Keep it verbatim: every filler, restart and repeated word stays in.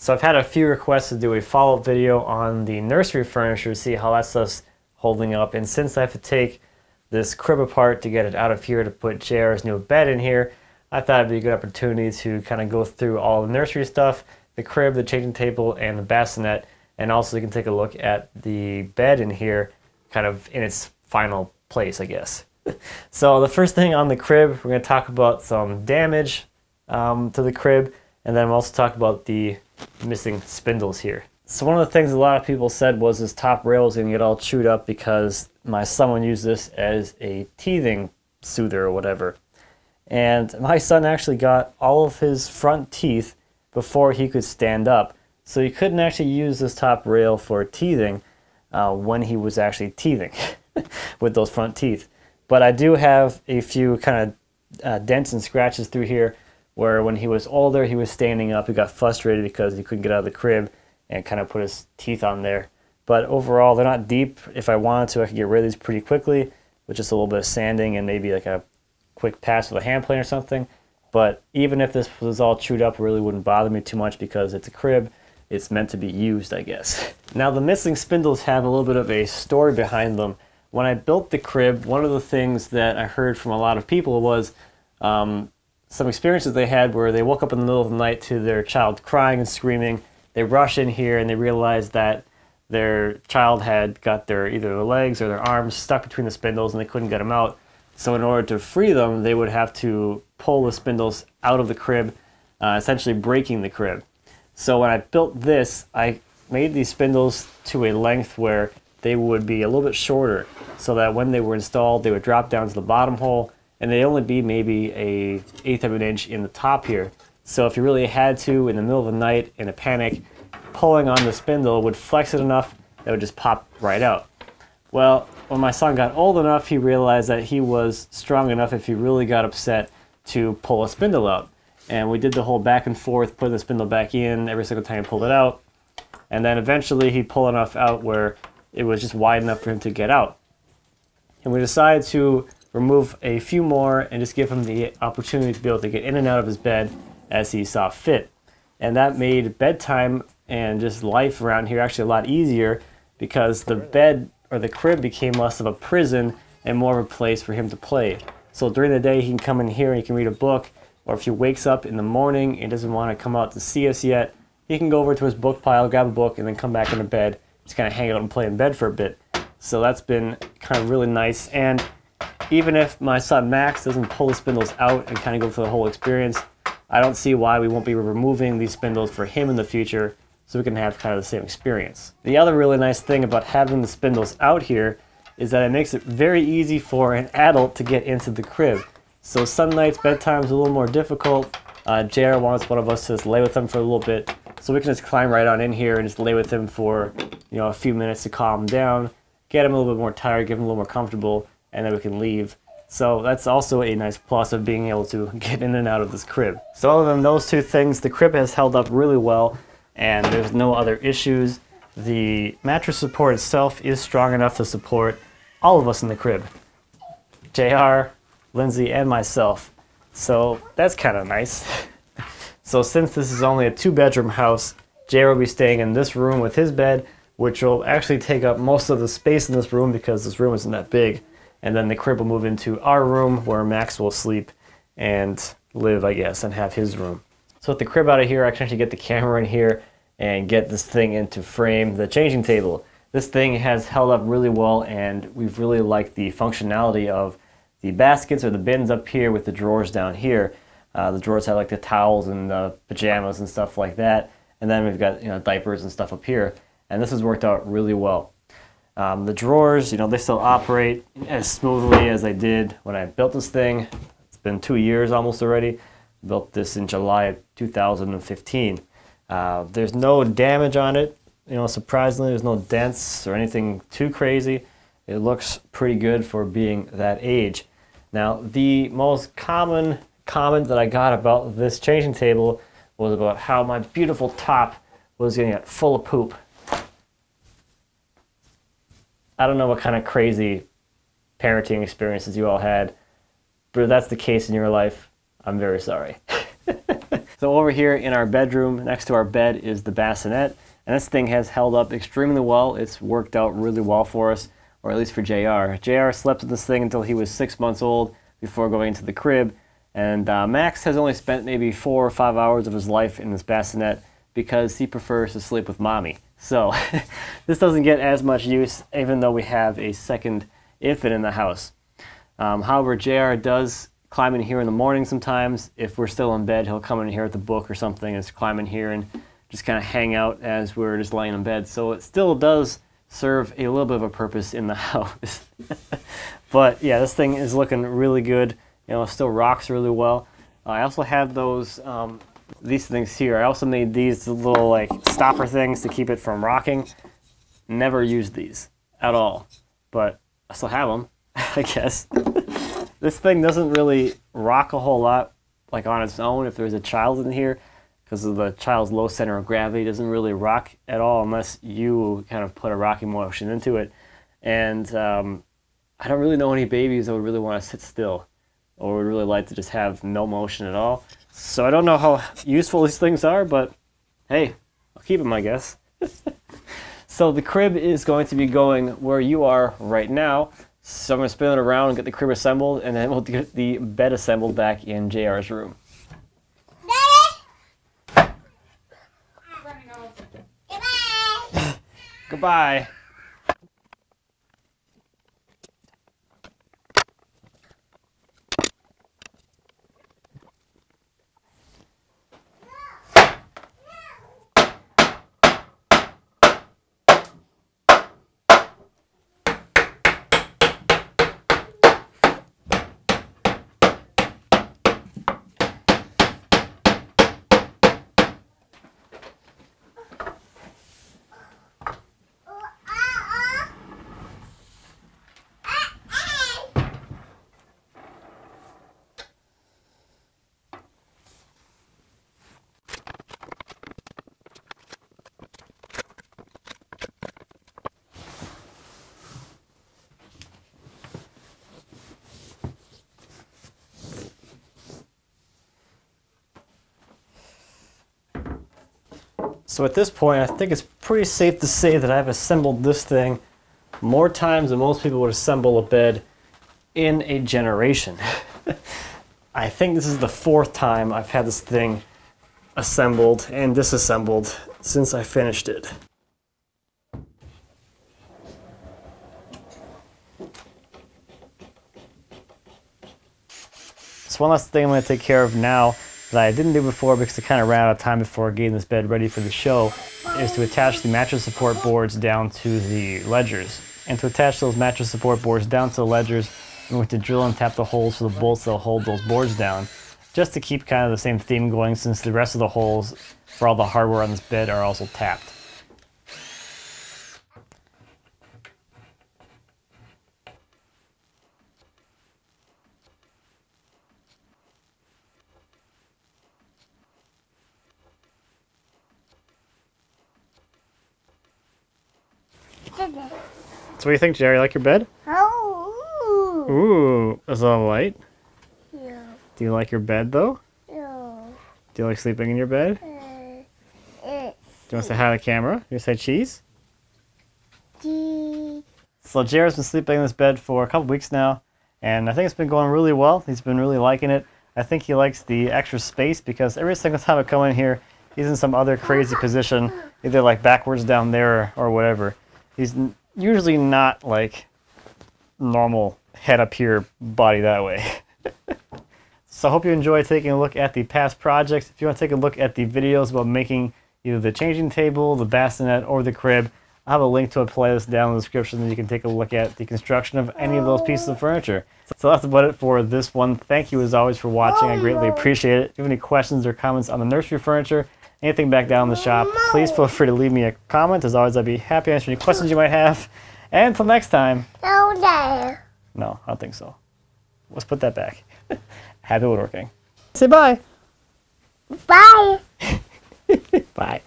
So I've had a few requests to do a follow-up video on the nursery furniture to see how that stuff's holding up. And since I have to take this crib apart to get it out of here to put J R's new bed in here, I thought it'd be a good opportunity to kind of go through all the nursery stuff, the crib, the changing table, and the bassinet, and also you can take a look at the bed in here kind of in its final place, I guess. So the first thing on the crib, we're going to talk about some damage um, to the crib, and then we'll also talk about the missing spindles here. So one of the things a lot of people said was this top rail was going to get all chewed up because my son would use this as a teething soother or whatever. And my son actually got all of his front teeth before he could stand up. So he couldn't actually use this top rail for teething uh, when he was actually teething with those front teeth. But I do have a few kind of uh, dents and scratches through here where when he was older, he was standing up. He got frustrated because he couldn't get out of the crib and kind of put his teeth on there. But overall, they're not deep. If I wanted to, I could get rid of these pretty quickly with just a little bit of sanding and maybe like a quick pass with a hand plane or something. But even if this was all chewed up, it really wouldn't bother me too much because it's a crib. It's meant to be used, I guess. Now the missing spindles have a little bit of a story behind them. When I built the crib, one of the things that I heard from a lot of people was um, some experiences they had where they woke up in the middle of the night to their child crying and screaming. They rush in here and they realize that their child had got their either their legs or their arms stuck between the spindles and they couldn't get them out. So in order to free them, they would have to pull the spindles out of the crib, uh, essentially breaking the crib. So when I built this, I made these spindles to a length where they would be a little bit shorter so that when they were installed, they would drop down to the bottom hole and they'd only be maybe an eighth of an inch in the top here. So if you really had to, in the middle of the night, in a panic, pulling on the spindle would flex it enough that it would just pop right out. Well, when my son got old enough, he realized that he was strong enough if he really got upset to pull a spindle out. And we did the whole back and forth, putting the spindle back in every single time he pulled it out. And then eventually he'd pull enough out where it was just wide enough for him to get out. And we decided to remove a few more and just give him the opportunity to be able to get in and out of his bed as he saw fit. And that made bedtime and just life around here actually a lot easier because the bed or the crib became less of a prison and more of a place for him to play. So during the day he can come in here and he can read a book, or if he wakes up in the morning and doesn't want to come out to see us yet, he can go over to his book pile, grab a book, and then come back into bed, just kind of hang out and play in bed for a bit. So that's been kind of really nice. And even if my son Max doesn't pull the spindles out and kind of go through the whole experience, I don't see why we won't be removing these spindles for him in the future so we can have kind of the same experience. The other really nice thing about having the spindles out here is that it makes it very easy for an adult to get into the crib. So some nights, bedtime's a little more difficult. Uh, J R wants one of us to just lay with him for a little bit, so we can just climb right on in here and just lay with him for, you know, a few minutes to calm him down, get him a little bit more tired, get him a little more comfortable, and then we can leave. So that's also a nice plus of being able to get in and out of this crib. So other than those two things, the crib has held up really well and there's no other issues. The mattress support itself is strong enough to support all of us in the crib. J R, Lindsay, and myself. So that's kind of nice. So since this is only a two bedroom house, J R will be staying in this room with his bed, which will actually take up most of the space in this room because this room isn't that big. And then the crib will move into our room where Max will sleep and live, I guess, and have his room. So with the crib out of here, I can actually get the camera in here and get this thing into frame, the changing table. This thing has held up really well and we've really liked the functionality of the baskets or the bins up here with the drawers down here. Uh, the drawers have like the towels and the pajamas and stuff like that. And then we've got, you know, diapers and stuff up here. And this has worked out really well. Um, the drawers, you know, they still operate as smoothly as they did when I built this thing. It's been two years almost already. Built this in July of two thousand fifteen. Uh, there's no damage on it. You know, surprisingly, there's no dents or anything too crazy. It looks pretty good for being that age. Now, the most common comment that I got about this changing table was about how my beautiful top was going to get full of poop. I don't know what kind of crazy parenting experiences you all had, but if that's the case in your life, I'm very sorry. So over here in our bedroom, next to our bed, is the bassinet. And this thing has held up extremely well. It's worked out really well for us, or at least for J R. J R slept with this thing until he was six months old before going into the crib. And uh, Max has only spent maybe four or five hours of his life in this bassinet because he prefers to sleep with mommy. So this doesn't get as much use, even though we have a second infant in the house. Um, however, J R does climb in here in the morning sometimes. If we're still in bed, he'll come in here with a book or something and just climb in here and just kind of hang out as we're just laying in bed. So it still does serve a little bit of a purpose in the house. But yeah, this thing is looking really good. You know, it still rocks really well. Uh, I also have those, um, these things here. I also made these little like stopper things to keep it from rocking. Never used these at all, but I still have them, I guess. This thing doesn't really rock a whole lot like on its own if there's a child in here, because of the child's low center of gravity. It doesn't really rock at all unless you kind of put a rocking motion into it. And um, I don't really know any babies that would really want to sit still or would really like to just have no motion at all. So I don't know how useful these things are, but hey, I'll keep them, I guess. So the crib is going to be going where you are right now. So I'm going to spin it around and get the crib assembled, and then we'll get the bed assembled back in J R's room. Goodbye. So at this point, I think it's pretty safe to say that I've assembled this thing more times than most people would assemble a bed in a generation. I think this is the fourth time I've had this thing assembled and disassembled since I finished it. So one last thing I'm going to take care of now that I didn't do before, because I kind of ran out of time before getting this bed ready for the show, is to attach the mattress support boards down to the ledgers. And to attach those mattress support boards down to the ledgers, I'm going to drill and tap the holes for the bolts that'll hold those boards down, just to keep kind of the same theme going, since the rest of the holes for all the hardware on this bed are also tapped. So what do you think, Jerry? Like your bed? Oh. Ooh, is it all white? Yeah. Do you like your bed though? No. Do you like sleeping in your bed? Uh, uh, do you want to say hi to the camera? You want to say cheese? Cheese. So Jerry's been sleeping in this bed for a couple weeks now, and I think it's been going really well. He's been really liking it. I think he likes the extra space, because every single time I come in here, he's in some other crazy position, either like backwards down there or, or whatever. He's usually not like normal head up here, body that way. So I hope you enjoy taking a look at the past projects. If you want to take a look at the videos about making either the changing table, the bassinet, or the crib, I'll have a link to a playlist down in the description that you can take a look at the construction of any of those pieces of furniture. So that's about it for this one. Thank you as always for watching. I greatly appreciate it. If you have any questions or comments on the nursery furniture, anything back down in the shop, please feel free to leave me a comment. As always, I'd be happy to answer any questions you might have. And until next time. Okay. No, I don't think so. Let's put that back. Happy woodworking. Say bye. Bye. Bye.